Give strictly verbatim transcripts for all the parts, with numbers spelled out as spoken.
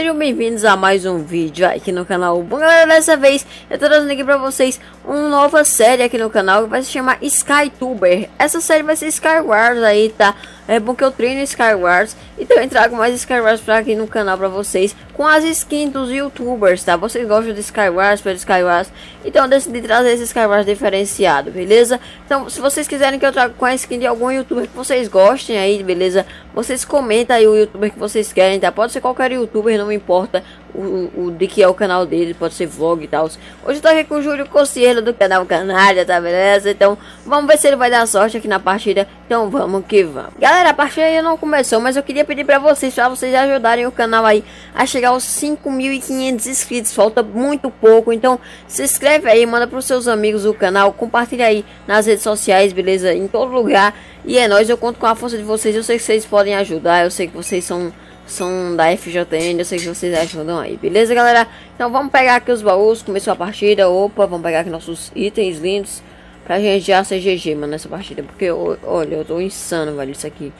Sejam bem-vindos a mais um vídeo aqui no canal. Bom galera, dessa vez eu tô trazendo aqui pra vocês uma nova série aqui no canal, que vai se chamar SkyTuber. Essa série vai ser SkyWars aí, tá? É bom que eu treino SkyWars, então eu trago mais SkyWars pra aqui no canal pra vocês, com as skins dos youtubers, tá? Vocês gostam de SkyWars, pelo SkyWars, então eu decidi trazer esse SkyWars diferenciado, beleza? Então se vocês quiserem que eu traga com a skin de algum youtuber que vocês gostem aí, beleza? Vocês comentam aí o youtuber que vocês querem, tá? Pode ser qualquer youtuber, não importa o, o de que é o canal dele, pode ser vlog e tal. Hoje eu tô aqui com o Julio Cocielo do canal Canalha, tá, beleza? Então vamos ver se ele vai dar sorte aqui na partida. Então vamos que vamos. Galera, a partida ainda não começou, mas eu queria pedir pra vocês, pra vocês ajudarem o canal aí a chegar aos cinco mil e quinhentos inscritos. Falta muito pouco, então se inscreve aí, manda pros seus amigos o canal, compartilha aí nas redes sociais, beleza? Em todo lugar. E é nóis, eu conto com a força de vocês. Eu sei que vocês podem ajudar, eu sei que vocês são... são da F J N, eu sei que vocês ajudam aí, beleza galera? Então vamos pegar aqui os baús, começou a partida, opa, vamos pegar aqui nossos itens lindos pra gente já ser G G, mano, nessa partida, porque olha, eu tô insano, velho, isso aqui.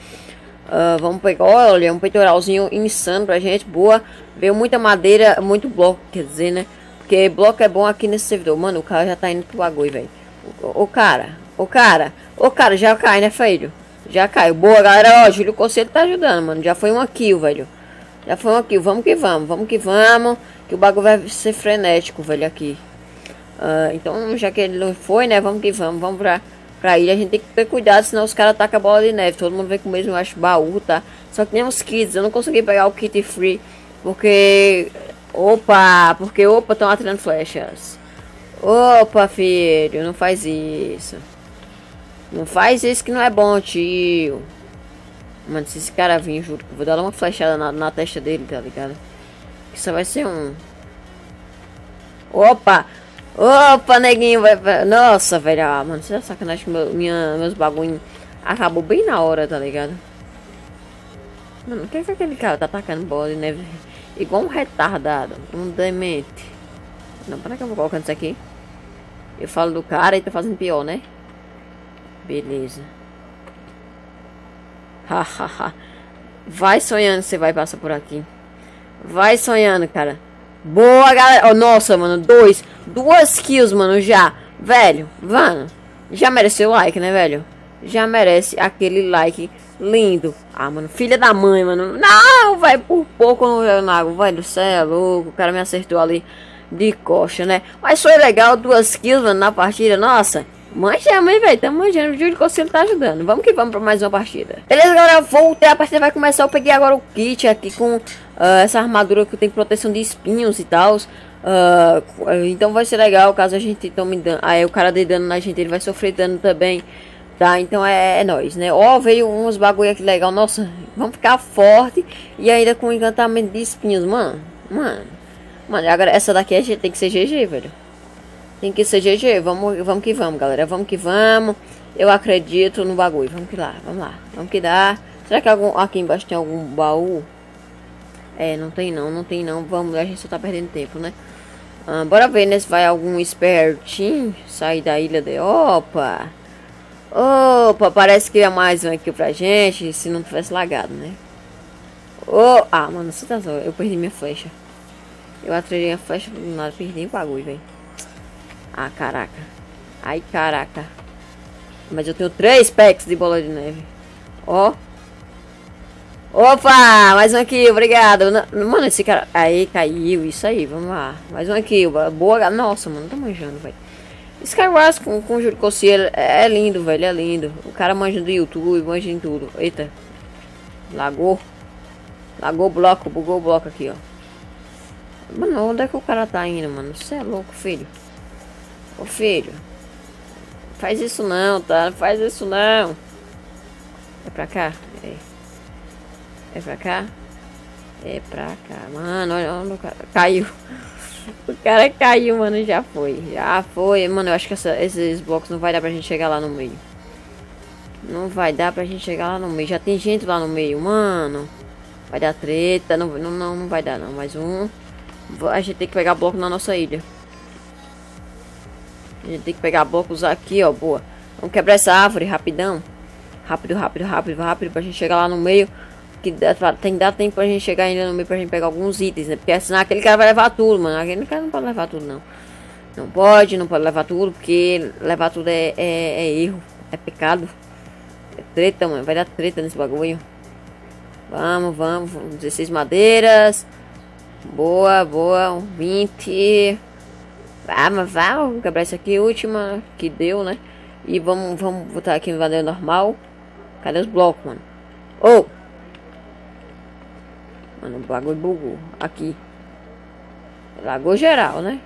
Uh, vamos pegar, olha, um peitoralzinho insano pra gente, boa, veio muita madeira, muito bloco, quer dizer, né? Porque bloco é bom aqui nesse servidor, mano, o cara já tá indo pro bagulho, velho. O, o cara, o cara, o cara já cai, né, filho? Já caiu. Boa, galera. Ó, Julio Cocielo tá ajudando, mano. Já foi uma kill, velho. Já foi uma kill. Vamos que vamos. Vamos que vamos. Que o bagulho vai ser frenético, velho, aqui. Uh, então, já que ele não foi, né? Vamos que vamos. Vamos pra, pra ilha. A gente tem que ter cuidado, senão os caras atacam a bola de neve. Todo mundo vem com o mesmo, eu acho, baú, tá? Só que nem os kits. Eu não consegui pegar o kit free. Porque... Opa! Porque, opa, estão atirando flechas. Opa, filho. Não faz isso. Não faz isso que não é bom, tio. Mano, se esse cara vir, juro que eu vou dar uma flechada na, na testa dele, tá ligado? Isso vai ser um... Opa! Opa, neguinho! Vai... Nossa, velho! Ah, mano, você é sacanagem que meu, minha, meus bagulho acabou bem na hora, tá ligado? Mano, o que é que aquele cara tá atacando bola de neve? Igual um retardado, um demente. Não, para que eu vou colocando isso aqui? Eu falo do cara e tá fazendo pior, né? Beleza. Hahaha. Vai sonhando, você vai passar por aqui. Vai sonhando, cara. Boa, galera. Oh, nossa, mano. Dois. Duas kills, mano. Já. Velho. Mano. Já mereceu o like, né, velho? Já merece aquele like lindo. Ah, mano. Filha da mãe, mano. Não, vai por pouco. Eu não hago. Velho, você é louco. O cara me acertou ali de coxa, né? Mas foi legal. Duas kills, mano, na partida. Nossa. Manjamos, hein, velho? Tamo manjando. O Julio Cocielo tá ajudando. Vamos que vamos pra mais uma partida. Beleza, galera? Voltei. A partida vai começar. Eu peguei agora o kit aqui com uh, essa armadura que tem proteção de espinhos e tal. Uh, então vai ser legal. Caso a gente tome dano. Aí ah, o cara dê dano na gente, ele vai sofrer dano também. Tá? Então é, é nóis, né? Ó, oh, veio uns bagulho aqui legal. Nossa, vamos ficar forte. E ainda com encantamento de espinhos. Mano, mano. Mano, agora essa daqui a gente tem que ser G G, velho. Tem que ser G G, vamos, vamos que vamos, galera. Vamos que vamos. Eu acredito no bagulho. Vamos que lá, vamos lá. Vamos que dá. Será que algum, aqui embaixo tem algum baú? É, não tem não, não tem não. Vamos, a gente só tá perdendo tempo, né? Ah, bora ver, né? Se vai algum espertinho sair da ilha de... Opa! Opa, parece que é mais um aqui pra gente. Se não tivesse lagado, né? Oh, ah, mano, você tá só... Eu perdi minha flecha. Eu atirei a flecha do nada, perdi o bagulho, velho. Ah, caraca. Ai, caraca. Mas eu tenho três packs de bola de neve. Ó. Opa, mais um aqui, obrigado. Não, mano, esse cara... Aí, caiu, isso aí, vamos lá. Mais um aqui, boa... Nossa, mano, tá manjando, velho. SkyWars com, com o Julio Cocielo é lindo, velho, é lindo. O cara manja do YouTube, manja em tudo. Eita. Lagou. Lagou o bloco, bugou o bloco aqui, ó. Mano, onde é que o cara tá indo, mano? Você é louco, filho. Ô filho, faz isso não, tá? Não faz isso não. É pra cá? É. É pra cá? É pra cá. Mano, olha, olha o cara. Caiu. O cara caiu, mano. Já foi. Já foi. Mano, eu acho que essa, esses blocos não vai dar pra gente chegar lá no meio. Não vai dar pra gente chegar lá no meio. Já tem gente lá no meio, mano. Vai dar treta. Não, não, não, não vai dar não. Mais um. A gente tem que pegar bloco na nossa ilha. A gente tem que pegar blocos aqui, ó, boa. Vamos quebrar essa árvore, rapidão. Rápido, rápido, rápido, rápido, pra gente chegar lá no meio. que dá, tem que dar tempo pra gente chegar ainda no meio, pra gente pegar alguns itens, né? Porque senão aquele cara vai levar tudo, mano. Aquele cara não pode levar tudo, não. Não pode, não pode levar tudo, porque levar tudo é, é, é erro, é pecado. É treta, mano. Vai dar treta nesse bagulho. Vamos, vamos. dezesseis madeiras. Boa, boa. vinte. Vamos, vamos. Quebrar isso aqui, última que deu, né? E vamos, vamos botar aqui no vadeiro normal. Cadê os blocos, mano? Ô! Oh! Mano, o bagulho bugou. Aqui. Lagou geral, né?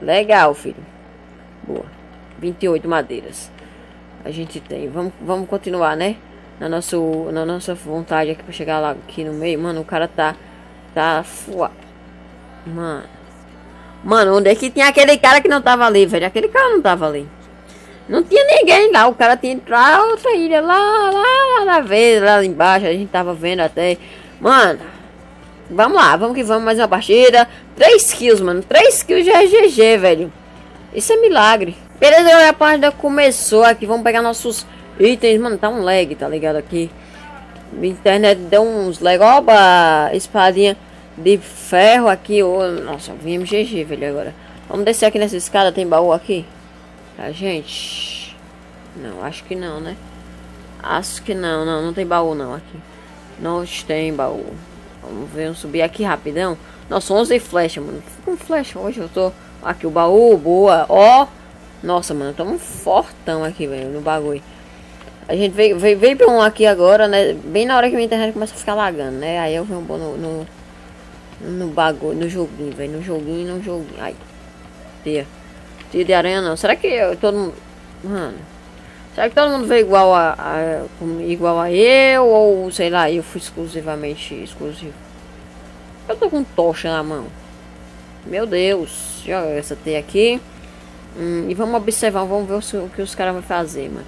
Legal, filho. Boa. vinte e oito madeiras. A gente tem. Vamos, vamos continuar, né? Na, nosso, na nossa vontade aqui pra chegar lá aqui no meio. Mano, o cara tá... Tá... Fua. Mano. Mano, onde é que tinha aquele cara que não tava ali, velho? Aquele cara não tava ali. Não tinha ninguém lá, o cara tinha entrado na outra ilha, lá, lá, lá na vez, lá embaixo, a gente tava vendo até. Mano, vamos lá, vamos que vamos, mais uma partida. três kills, mano, três kills já é G G, velho. Isso é milagre. Beleza, a partida começou aqui, vamos pegar nossos itens. Mano, tá um lag, tá ligado aqui? Minha internet deu uns lag, oba, espadinha de ferro aqui. Oh, nossa, viemos G G, velho, agora. Vamos descer aqui nessa escada, tem baú aqui? A gente não, acho que não, né? Acho que não, não, não tem baú não aqui. Não tem baú. Vamos ver, vamos subir aqui rapidão. Nossa, onze flechas, mano. Com flecha hoje eu tô aqui o baú, boa. Ó. Oh! Nossa, mano, tamo um fortão aqui, velho, no bagulho. A gente veio, veio, veio pra um aqui agora, né? Bem na hora que minha internet começa a ficar lagando, né? Aí eu venho bom no, no no bagulho, no joguinho, velho, no joguinho, no joguinho. Ai. Tia. Tiro de aranha não. Será que eu, todo mundo... Mano... Será que todo mundo veio igual a, a... Igual a eu? Ou, sei lá, eu fui exclusivamente exclusivo? Eu tô com tocha na mão. Meu Deus. Joga essa T aqui. Hum, e vamos observar. Vamos ver o, o que os caras vão fazer, mano.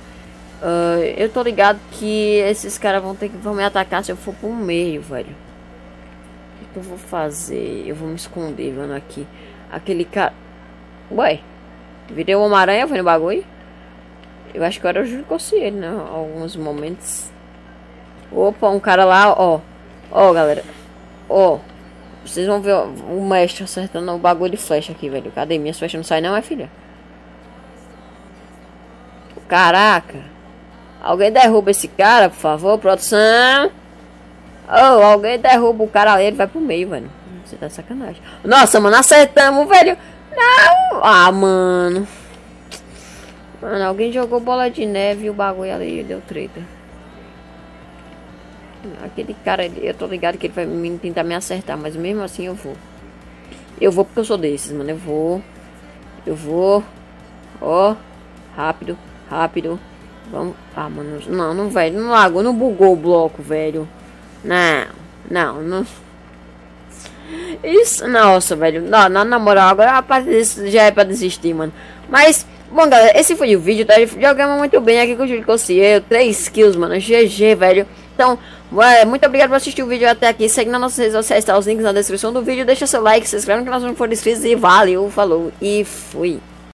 Uh, eu tô ligado que esses caras vão ter que... Vão me atacar se eu for pro meio, velho. O que, que eu vou fazer? Eu vou me esconder, mano, aqui. Aquele cara... Ué... Virei o Homem-Aranha, foi no bagulho. Eu acho que era o Julio Cocielo, né? Alguns momentos. Opa, um cara lá, ó. Ó, galera. Ó. Vocês vão ver ó, o mestre acertando o bagulho de flecha aqui, velho. Cadê? Minhas flechas não saem não, é, filha? Caraca. Alguém derruba esse cara, por favor, produção. Oh, alguém derruba o cara ali, ele vai pro meio, velho. Você tá de sacanagem. Nossa, mano, acertamos, velho. Não! Ah, mano. Mano, alguém jogou bola de neve e o bagulho ali deu treta. Aquele cara, eu tô ligado que ele vai me, tentar me acertar, mas mesmo assim eu vou. Eu vou porque eu sou desses, mano. Eu vou. Eu vou. Ó. Rápido, rápido. Vamos. Ah, mano. Não, não, velho. Não lagou, não bugou o bloco, velho. Não, não, não. Isso, nossa, velho, não, não, na moral, agora a parte disso já é pra desistir, mano. Mas, bom, galera, esse foi o vídeo, tá? Jogamos muito bem aqui com o Julio Cocielo, três kills, mano, G G, velho. Então, ué, muito obrigado por assistir o vídeo até aqui. Segue nas nossas redes sociais, tá? Os links na descrição do vídeo. Deixa seu like, se inscreve no canal se não for inscrito. E valeu, falou e fui.